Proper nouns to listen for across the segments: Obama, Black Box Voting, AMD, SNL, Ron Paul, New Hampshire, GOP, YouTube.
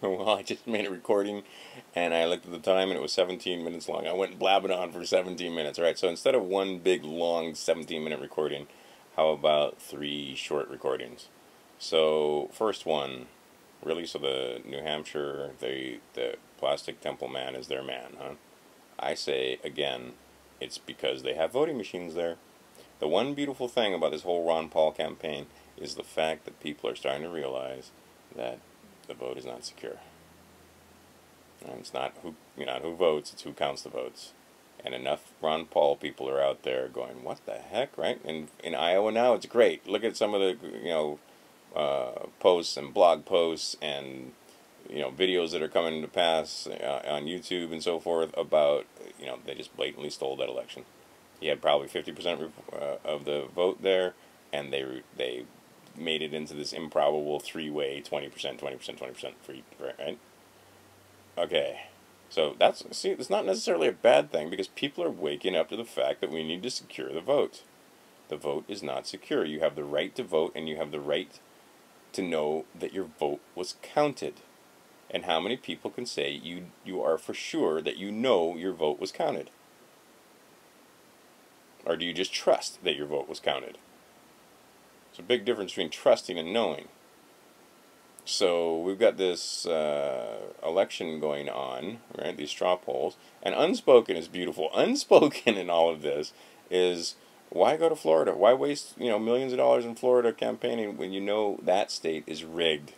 Well, I just made a recording, and I looked at the time, and it was 17 minutes long. I went blabbing on for 17 minutes, right? So instead of one big, long, 17-minute recording, how about 3 short recordings? So, first one, release of the New Hampshire, the plastic temple man is their man, huh? I say, again, it's because they have voting machines there. The one beautiful thing about this whole Ron Paul campaign is the fact that people are starting to realize that the vote is not secure. And it's not who, you know, who votes, it's who counts the votes. And enough Ron Paul people are out there going, what the heck, right? And in Iowa now, it's great. Look at some of the, you know, posts and blog posts and, you know, videos that are coming to pass on YouTube and so forth about, you know, they just blatantly stole that election. He had probably 50% of the vote there, and they made it into this improbable three-way 20%, 20%, 20% free, right? Okay, so that's, see, it's not necessarily a bad thing, because people are waking up to the fact that we need to secure the vote. The vote is not secure. You have the right to vote, and you have the right to know that your vote was counted. And how many people can say you are for sure that you know your vote was counted? Or do you just trust that your vote was counted? It's a big difference between trusting and knowing. So we've got this election going on, right? These straw polls. And unspoken is beautiful. Unspoken in all of this is, why go to Florida? Why waste, you know, millions of dollars in Florida campaigning when you know that state is rigged?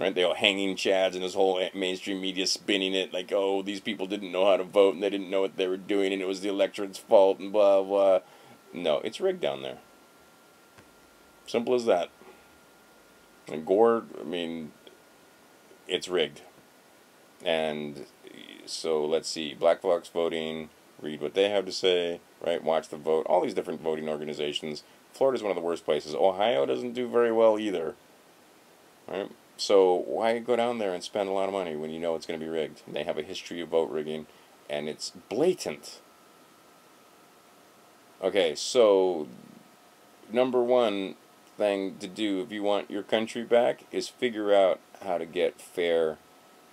Right, they all hanging chads and this whole mainstream media spinning it like, oh, these people didn't know how to vote and they didn't know what they were doing and it was the electorate's fault and blah, blah. No, it's rigged down there. Simple as that. And Gore, I mean, it's rigged. And so let's see, Black Box Voting, read what they have to say, right, watch the vote, all these different voting organizations. Florida's one of the worst places. Ohio doesn't do very well either, right? So why go down there and spend a lot of money when you know it's going to be rigged? They have a history of vote rigging, and it's blatant. Okay, so number one thing to do if you want your country back is figure out how to get fair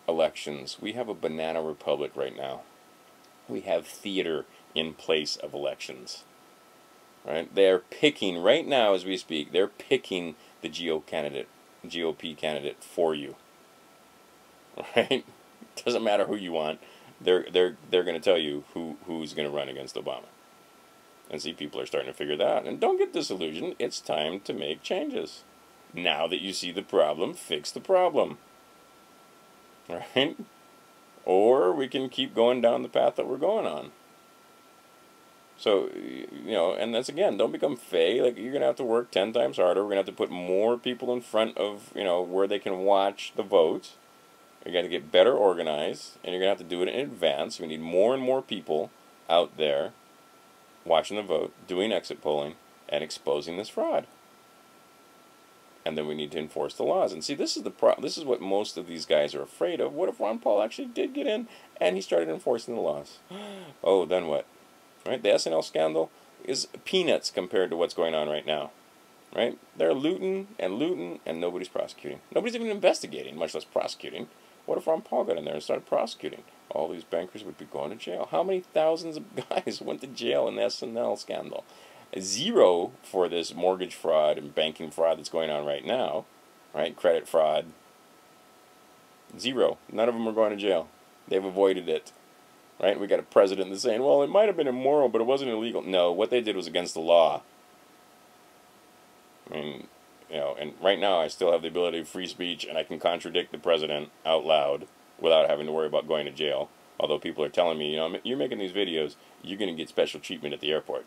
elections. We have a banana republic right now. We have theater in place of elections. Right? They are picking, right now as we speak, they're picking the GOP candidate for you, right? Doesn't matter who you want. They're going to tell you who's going to run against Obama. And see, people are starting to figure that out. And don't get disillusioned. It's time to make changes. Now that you see the problem, fix the problem, right? Or we can keep going down the path that we're going on. So, you know, and that's, again, don't become fey. Like, you're going to have to work 10 times harder. We're going to have to put more people in front of, you know, where they can watch the vote. You're going to get better organized, and you're going to have to do it in advance. We need more and more people out there watching the vote, doing exit polling, and exposing this fraud. And then we need to enforce the laws. And see, this is the this is what most of these guys are afraid of. What if Ron Paul actually did get in, and he started enforcing the laws? Oh, then what? Right? The SNL scandal is peanuts compared to what's going on right now. Right? They're looting, and nobody's prosecuting. Nobody's even investigating, much less prosecuting. What if Ron Paul got in there and started prosecuting? All these bankers would be going to jail. How many thousands of guys went to jail in the SNL scandal? Zero for this mortgage fraud and banking fraud that's going on right now. Right? Credit fraud. Zero. None of them are going to jail. They've avoided it. Right? We got a president that's saying, well, it might have been immoral, but it wasn't illegal. No, what they did was against the law. I mean, you know, and right now I still have the ability of free speech, and I can contradict the president out loud without having to worry about going to jail. Although people are telling me, you know, you're making these videos, you're going to get special treatment at the airport.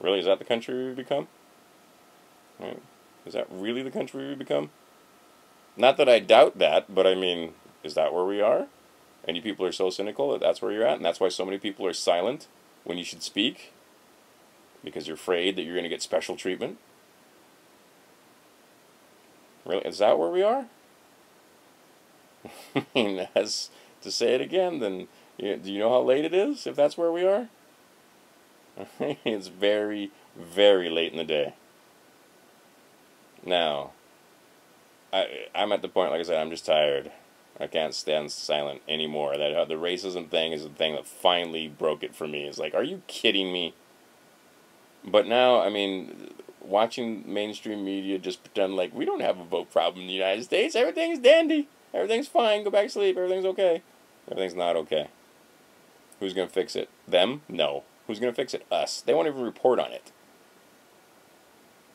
Really, is that the country we've become? Right? Is that really the country we've become? Not that I doubt that, but I mean, is that where we are? And you people are so cynical that that's where you're at, and that's why so many people are silent when you should speak, because you're afraid that you're going to get special treatment. Really? Is that where we are? I mean, as to say it again, then do you know how late it is if that's where we are? It's very, very late in the day. Now, I'm at the point, like I said, I'm just tired. I can't stand silent anymore. That the racism thing is the thing that finally broke it for me. It's like, are you kidding me? But now, I mean, watching mainstream media just pretend like we don't have a vote problem in the United States. Everything's dandy. Everything's fine. Go back to sleep. Everything's okay. Everything's not okay. Who's going to fix it? Them? No. Who's going to fix it? Us. They won't even report on it.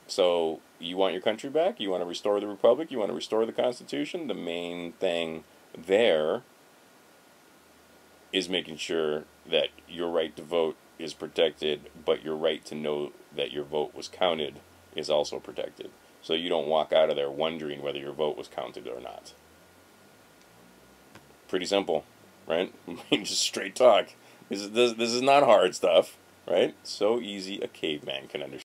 So, you want your country back? You want to restore the republic? You want to restore the Constitution? The main thing there is making sure that your right to vote is protected, but your right to know that your vote was counted is also protected. So you don't walk out of there wondering whether your vote was counted or not. Pretty simple, right? Just straight talk. This is not hard stuff, right? So easy a caveman can understand.